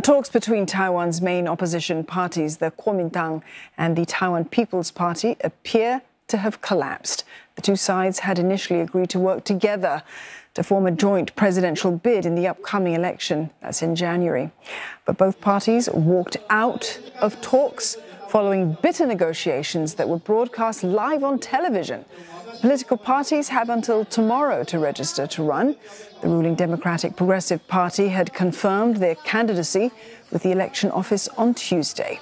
Talks between Taiwan's main opposition parties, the Kuomintang and the Taiwan People's Party, appear to have collapsed. The two sides had initially agreed to work together to form a joint presidential bid in the upcoming election. That's in January. But both parties walked out of talks following bitter negotiations that were broadcast live on television. Political parties have until tomorrow to register to run. The ruling Democratic Progressive Party had confirmed their candidacy with the election office on Tuesday.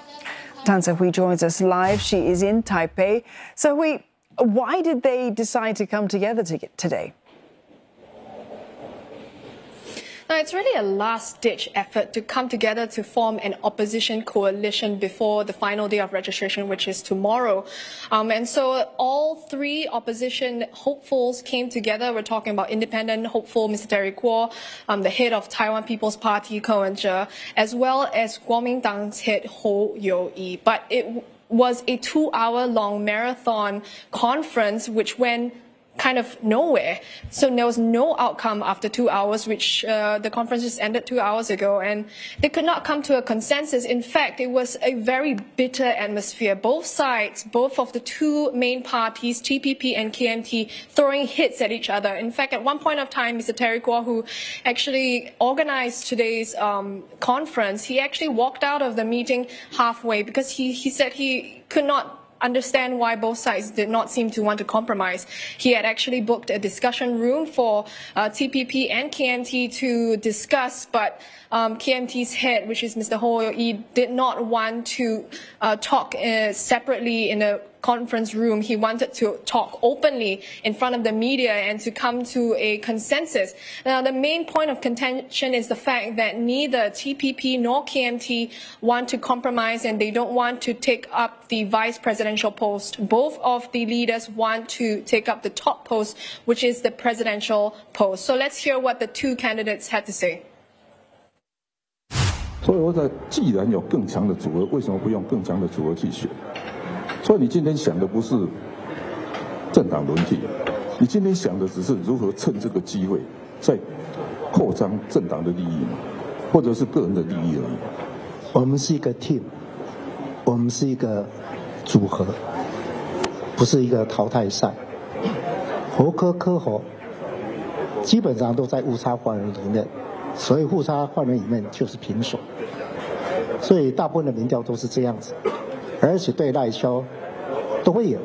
Tan Si Hui joins us live. She is in Taipei. So, Hui, why did they decide to come together today? Now, it's really a last-ditch effort to come together to form an opposition coalition before the final day of registration, which is tomorrow. And so all three opposition hopefuls came together. We're talking about independent hopeful Mr. Terry Gou, the head of Taiwan People's Party, Ko Wen-je, as well as Kuomintang's head, Hou Yu-ih. But it was a two-hour-long marathon conference which went kind of nowhere. So there was no outcome after 2 hours, which the conference just ended 2 hours ago, and they could not come to a consensus. In fact, it was a very bitter atmosphere. Both sides, both of the two main parties, TPP and KMT, throwing hits at each other. In fact, at one point of time, Mr. Terry Gou, who actually organized today's conference, he actually walked out of the meeting halfway because he said he could not understand why both sides did not seem to want to compromise. He had actually booked a discussion room for TPP and KMT to discuss, but KMT's head, which is Mr. Hou Yu-ih, did not want to talk separately in a conference room. He wanted to talk openly in front of the media and to come to a consensus. Now, the main point of contention is the fact that neither TPP nor KMT want to compromise, and they don't want to take up the vice presidential post. Both of the leaders want to take up the top post, which is the presidential post. So let's hear what the two candidates had to say. 所以你今天想的不是政党轮替，你今天想的只是如何趁这个机会再扩张政党的利益，或者是个人的利益而已。我们是一个 team， 我们是一个组合，不是一个淘汰赛。侯柯侯基本上都在误差范围里面，所以误差范围里面就是平手，所以大部分的民调都是这样子。 而且对赖萧都会赢。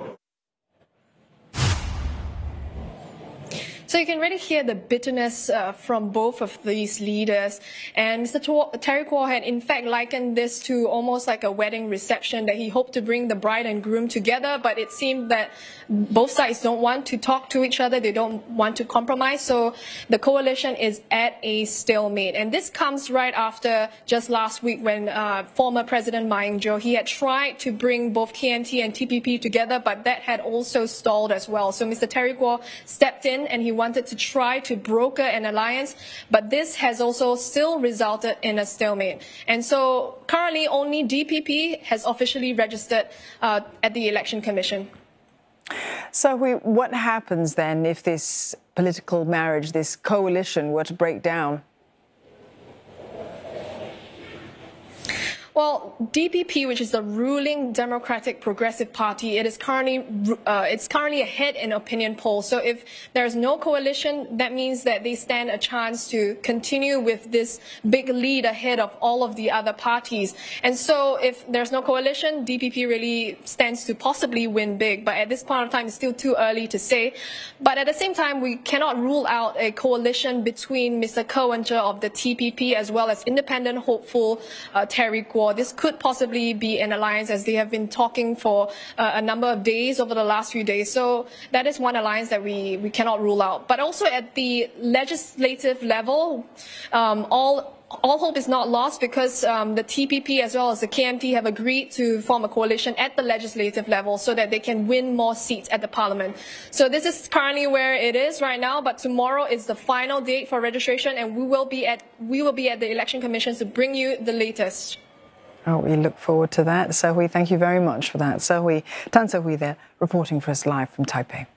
So you can really hear the bitterness from both of these leaders. And Mr. Terry Gou had in fact likened this to almost like a wedding reception that he hoped to bring the bride and groom together, but it seemed that both sides don't want to talk to each other, they don't want to compromise, so the coalition is at a stalemate. And this comes right after just last week when former President Ma Ying-jeou, he had tried to bring both KMT and TPP together, but that had also stalled as well. So Mr. Terry Gou stepped in and he wanted to try to broker an alliance, but this has also still resulted in a stalemate. And so currently only DPP has officially registered at the Election Commission. So what happens then if this political marriage, this coalition, were to break down? Well, DPP, which is the ruling Democratic Progressive Party, it is currently it's currently ahead in opinion polls. So if there is no coalition, that means that they stand a chance to continue with this big lead ahead of all of the other parties. And so if there's no coalition, DPP really stands to possibly win big. But at this point of time, it's still too early to say. But at the same time, we cannot rule out a coalition between Mr. Ko Wen-je of the TPP as well as independent hopeful Terry Gou. This could possibly be an alliance, as they have been talking for a number of days over the last few days. So that is one alliance that we cannot rule out. But also at the legislative level, all hope is not lost, because the TPP as well as the KMT have agreed to form a coalition at the legislative level so that they can win more seats at the parliament. So this is currently where it is right now, but tomorrow is the final date for registration, and we will be at the Election Commission to bring you the latest. Oh, we look forward to that. So, we thank you very much for that. So, Tan Si Hui there, reporting for us live from Taipei.